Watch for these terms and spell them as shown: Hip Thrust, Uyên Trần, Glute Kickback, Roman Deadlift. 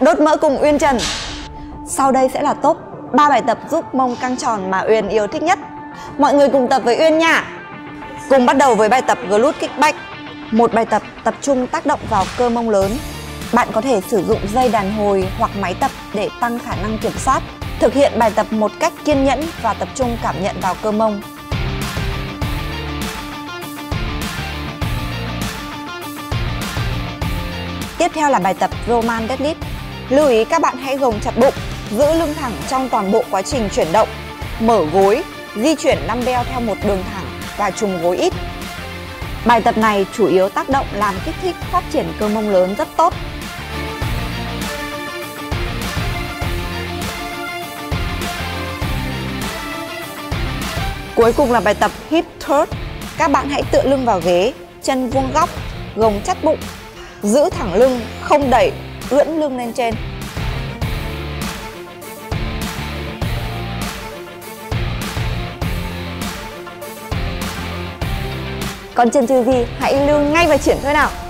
đốt mỡ cùng Uyên Trần. Sau đây sẽ là top 3 bài tập giúp mông căng tròn mà Uyên yêu thích nhất. Mọi người cùng tập với Uyên nha. Cùng bắt đầu với bài tập Glute Kickback, một bài tập tập trung tác động vào cơ mông lớn. Bạn có thể sử dụng dây đàn hồi hoặc máy tập để tăng khả năng kiểm soát. Thực hiện bài tập một cách kiên nhẫn và tập trung cảm nhận vào cơ mông. Tiếp theo là bài tập Roman Deadlift. Lưu ý các bạn hãy gồng chặt bụng, giữ lưng thẳng trong toàn bộ quá trình chuyển động. Mở gối, di chuyển dumbbell theo một đường thẳng và trùng gối ít. Bài tập này chủ yếu tác động làm kích thích phát triển cơ mông lớn rất tốt. Cuối cùng là bài tập Hip Thrust. Các bạn hãy tựa lưng vào ghế, chân vuông góc, gồng chặt bụng, giữ thẳng lưng, không đẩy, ưỡn lưng lên trên. Còn chần chừ gì, hãy lưu ngay và chuyển thôi nào.